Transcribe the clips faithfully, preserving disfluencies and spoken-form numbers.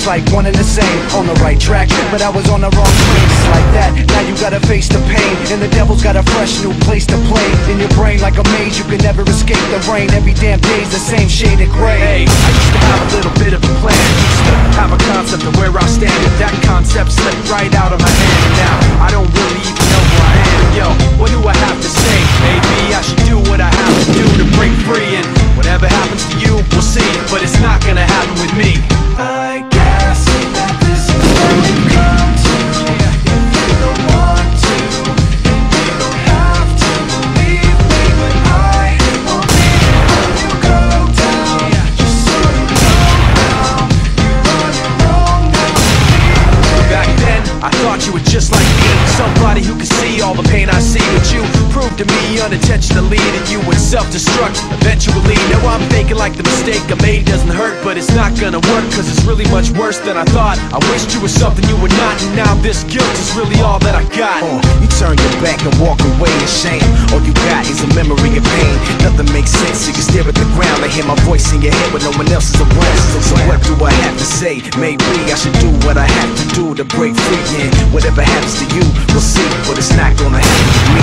it's like one and the same. On the right track, but I was on the wrong track. Like that, now you gotta face the pain, and the devil's got a fresh new place to play in your brain. Like a maze, you can never escape the rain. Every damn day's the same shade of gray. Hey, I used to have a little bit of a plan, used to have a concept of where I stand, but that concept slipped right out of my hand. Now I don't really even know who I am. Yo, what do I have to say? Maybe I should do what I have to do to break free, and whatever happens to you, we'll see. But it's not gonna happen with me. I guess that this is where we come to. If you don't want to, if you don't have to believe me, but I won't leave when you go down. Just so you know now, you're on your own now. Back then, I thought you were just like me, somebody who could see all the pain I see. But you proved to me unintentionally that you would self-destruct eventually. Now I'm thinking like the mistake I made doesn't hurt, but it's not gonna work, cause it's really much worse than I thought. I wished you were something you were not, and now this guilt is really all that I got. uh, You turn your back and walk away in shame. All you got is a memory of pain. Nothing makes sense, you can stare at the ground and hear my voice in your head when no one else is around. So what do I have to say? Maybe I should do what I have to do to break free, and whatever happens to you, we'll see, but it's not gonna happen to me.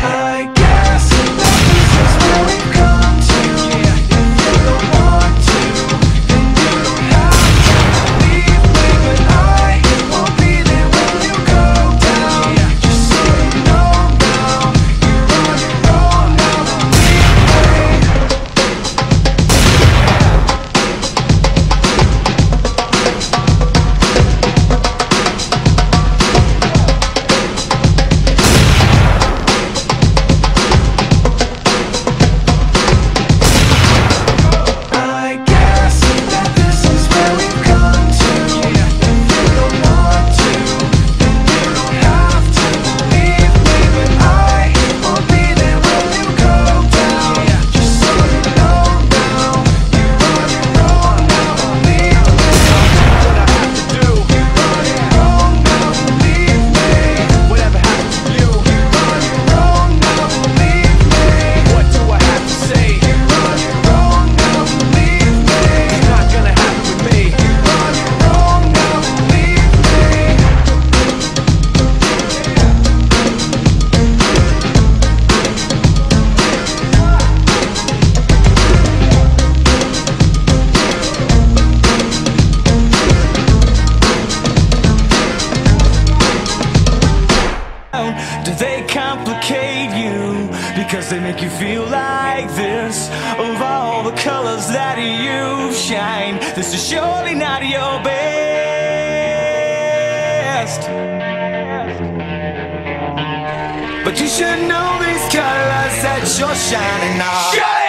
I guess that this is where we come. But you should know these colors that you're shining on.